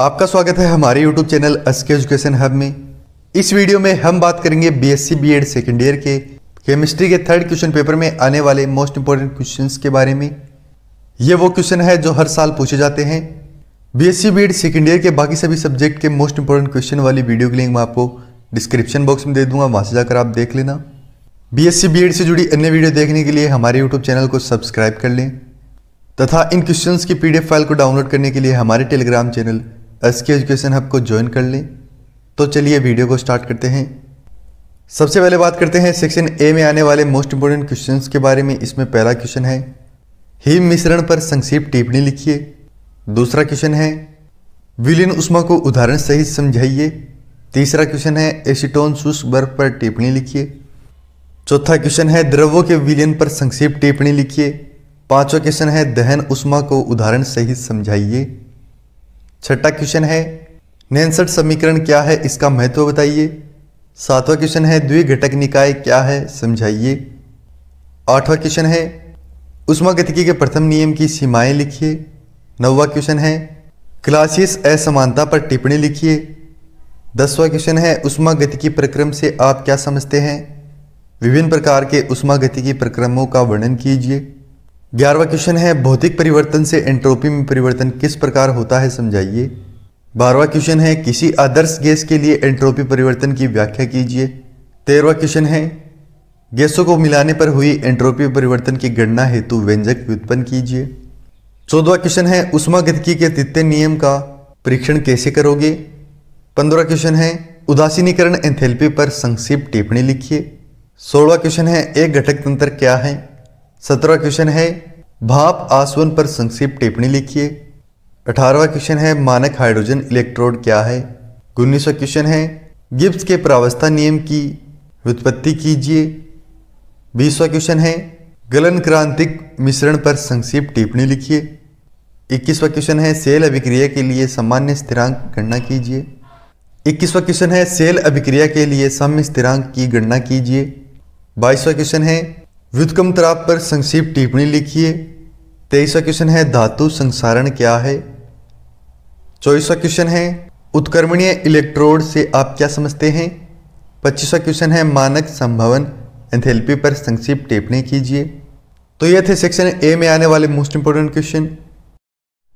आपका स्वागत है हमारे YouTube channel SK education hub में। इस वीडियो में हम बात करेंगे BSc BEd सेकेंड ईयर के केमिस्ट्री के थर्ड क्वेश्चन पेपर में आने वाले मोस्ट इंपॉर्टेंट क्वेश्चंस के बारे में। ये वो क्वेश्चन है जो हर साल पूछे जाते हैं। BSc BEd सेकेंड ईयर के बाकी सभी सब्जेक्ट के मोस्ट इंपॉर्टेंट क्वेश्चन वाली वीडियो की लिंक मैं आपको डिस्क्रिप्शन बॉक्स में दे दूंगा, वहाँ से जाकर आप देख लेना। BSc BEd से जुड़ी अन्य वीडियो देखने के लिए हमारे यूट्यूब चैनल को सब्सक्राइब कर लें तथा इन क्वेश्चंस की PDF फाइल को डाउनलोड करने के लिए हमारे Telegram channel SK education hub को ज्वाइन कर लें। तो चलिए वीडियो को स्टार्ट करते हैं। सबसे पहले बात करते हैं सेक्शन ए में आने वाले मोस्ट इंपोर्टेंट क्वेश्चंस के बारे में। इसमें पहला क्वेश्चन है हीम मिश्रण पर संक्षिप्त टिप्पणी लिखिए। दूसरा क्वेश्चन है विलीन ऊष्मा को उदाहरण सहित समझाइए। तीसरा क्वेश्चन है एसीटोन शुष्क बर्फ पर टिप्पणी लिखिए। चौथा क्वेश्चन है द्रवों के विलयन पर संक्षिप्त टिप्पणी लिखिए। पांचवा क्वेश्चन है दहन ऊष्मा को उदाहरण सहित समझाइए। छठा क्वेश्चन है नेर्न्स्ट समीकरण क्या है, इसका महत्व बताइए। सातवां क्वेश्चन है द्विघटक निकाय क्या है, समझाइए। आठवां क्वेश्चन है ऊष्मागतिकी के प्रथम नियम की सीमाएं लिखिए। नौवां क्वेश्चन है क्लासियस असमानता पर टिप्पणी लिखिए। दसवां क्वेश्चन है ऊष्मागतिकी प्रक्रम से आप क्या समझते हैं, विभिन्न प्रकार के ऊष्मागतिकी प्रक्रमों का वर्णन कीजिए। 11वां क्वेश्चन है भौतिक परिवर्तन से एंट्रोपी में परिवर्तन किस प्रकार होता है, समझाइए। 12वां क्वेश्चन है किसी आदर्श गैस के लिए एंट्रोपी परिवर्तन की व्याख्या कीजिए। 13वां क्वेश्चन है गैसों को मिलाने पर हुई एंट्रोपी परिवर्तन की गणना हेतु व्यंजक व्युत्पन्न कीजिए। 14वां क्वेश्चन है ऊष्मागतिकी के तृतीय नियम का परीक्षण कैसे करोगे। 15वां क्वेश्चन है उदासीनीकरण एंथैल्पी पर संक्षिप्त टिप्पणी लिखिए। 16वां क्वेश्चन है एक घटक तंत्र क्या है। 17वां क्वेश्चन है भाप आसवन पर संक्षिप्त टिप्पणी लिखिए। 18वां क्वेश्चन है मानक हाइड्रोजन इलेक्ट्रोड क्या है। 19वां क्वेश्चन है गिब्स के प्रावस्था नियम की व्युत्पत्ति कीजिए। 20वां क्वेश्चन है गलन क्रांतिक मिश्रण पर संक्षिप्त टिप्पणी लिखिए। 21वां क्वेश्चन है सेल अभिक्रिया के लिए सामान्य स्थिरांक गणना कीजिए। 21वां क्वेश्चन है सेल अभिक्रिया के लिए साम्य स्थिरांक की गणना कीजिए। 22वां क्वेश्चन है व्युत्कम ताप पर संक्षिप्त टिप्पणी लिखिए। 23वां क्वेश्चन है धातु संक्षारण क्या है। 24वां क्वेश्चन है उत्क्रमणीय इलेक्ट्रोड से आप क्या समझते हैं। 25वां क्वेश्चन है मानक संभवन एंथैल्पी पर संक्षिप्त टिप्पणी कीजिए। तो ये थे सेक्शन ए में आने वाले मोस्ट इंपोर्टेंट क्वेश्चन।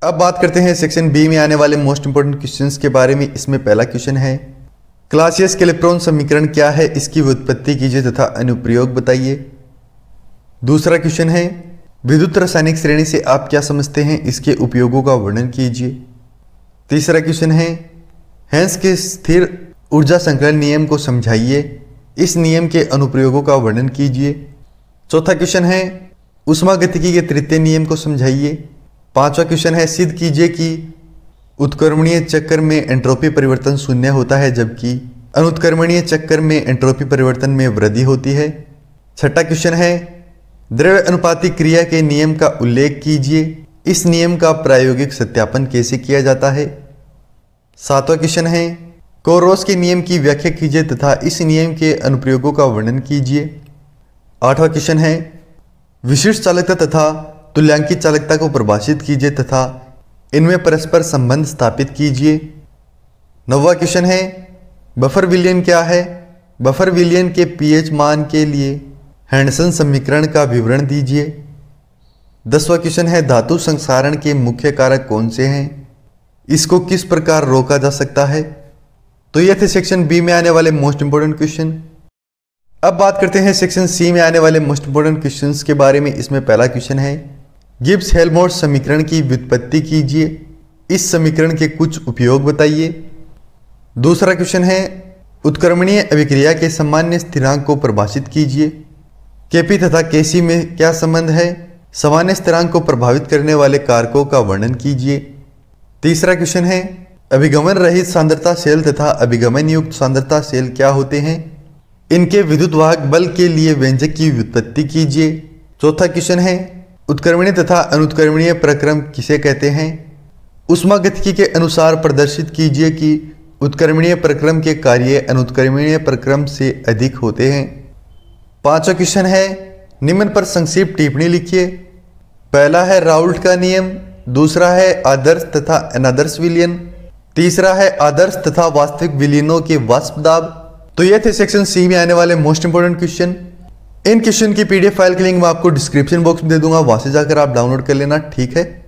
अब बात करते हैं सेक्शन बी में आने वाले मोस्ट इंपोर्टेंट क्वेश्चन के बारे में। इसमें पहला क्वेश्चन है क्लासियस-क्लैपेरॉन समीकरण क्या है, इसकी व्युत्पत्ति कीजिए तथा अनुप्रयोग बताइए। दूसरा क्वेश्चन है विद्युत रासायनिक श्रेणी से आप क्या समझते हैं, इसके उपयोगों का वर्णन कीजिए। तीसरा क्वेश्चन है हेंस के स्थिर ऊर्जा संकलन नियम को समझाइए, इस नियम के अनुप्रयोगों का वर्णन कीजिए। चौथा क्वेश्चन है ऊष्मागतिकी के तृतीय नियम को समझाइए। पांचवा क्वेश्चन है सिद्ध कीजिए कि उत्क्रमणीय चक्कर में एंट्रोपी परिवर्तन शून्य होता है जबकि अनुत्क्रमणीय चक्कर में एंट्रोपी परिवर्तन में वृद्धि होती है। छठा क्वेश्चन है द्रव्य अनुपाती क्रिया के नियम का उल्लेख कीजिए, इस नियम का प्रायोगिक सत्यापन कैसे किया जाता है। सातवां क्वेश्चन है कोहरौश के नियम की व्याख्या कीजिए तथा इस नियम के अनुप्रयोगों का वर्णन कीजिए। आठवां क्वेश्चन है विशिष्ट चालकता तथा तुल्यांकित चालकता को परिभाषित कीजिए तथा इनमें परस्पर संबंध स्थापित कीजिए। नौवां क्वेश्चन है बफर विलयन क्या है, बफर विलयन के pH मान के लिए हेंडरसन समीकरण का विवरण दीजिए। 10वां क्वेश्चन है धातु संक्षारण के मुख्य कारक कौन से हैं, इसको किस प्रकार रोका जा सकता है। तो ये थे सेक्शन बी में आने वाले मोस्ट इंपोर्टेंट क्वेश्चन। अब बात करते हैं सेक्शन सी में आने वाले मोस्ट इंपोर्टेंट क्वेश्चंस के बारे में। इसमें पहला क्वेश्चन है गिब्स-हेल्मोल्ट्स समीकरण की व्युत्पत्ति कीजिए, इस समीकरण के कुछ उपयोग बताइए। दूसरा क्वेश्चन है उत्क्रमणीय अभिक्रिया के सामान्य स्थिरांक को परिभाषित कीजिए। केपी तथा केसी में क्या संबंध है, सामान्य स्थिरांक को प्रभावित करने वाले कारकों का वर्णन कीजिए। तीसरा क्वेश्चन है अभिगमन रहित सांद्रता सेल तथा अभिगमन युक्त सांद्रता सेल क्या होते हैं, इनके विद्युत वाहक बल के लिए व्यंजक की व्युत्पत्ति कीजिए। चौथा क्वेश्चन है उत्क्रमणीय तथा अनुत्क्रमणीय प्रक्रम किसे कहते हैं, ऊष्मागतिकी के अनुसार प्रदर्शित कीजिए कि उत्क्रमणीय प्रक्रम के कार्य अनुत्क्रमणीय प्रक्रम से अधिक होते हैं। पांचवा क्वेश्चन है निम्न पर संक्षिप्त टिप्पणी लिखिए। पहला है राउल्ट का नियम, दूसरा है आदर्श तथा अनादर्श विलयन, तीसरा है आदर्श तथा वास्तविक विलीनों के वाष्प दाब। तो ये थे सेक्शन सी में आने वाले मोस्ट इंपोर्टेंट क्वेश्चन। इन क्वेश्चन की पीडीएफ फाइल की लिंक मैं आपको डिस्क्रिप्शन बॉक्स में दे दूंगा, वहां से जाकर आप डाउनलोड कर लेना। ठीक है।